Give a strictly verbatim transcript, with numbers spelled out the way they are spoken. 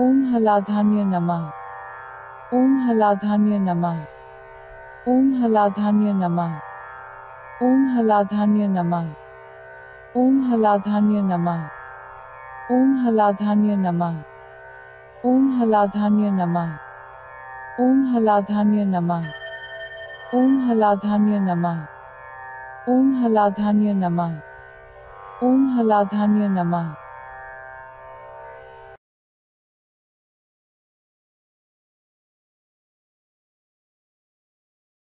ॐ हलाधान्य नमः। ॐ हलाधान्य नमः। ॐ हलाधान्य नमः। ॐ हलाधान्य नमः। ॐ हलाधान्य नमः। ॐ हलाधान्य नमः। ॐ हलाधान्य नमः। ॐ हलाधान्य नमः। ॐ हलाधान्य नमः। ॐ हलाधान्य नमः। ॐ हलाधान्य नमः।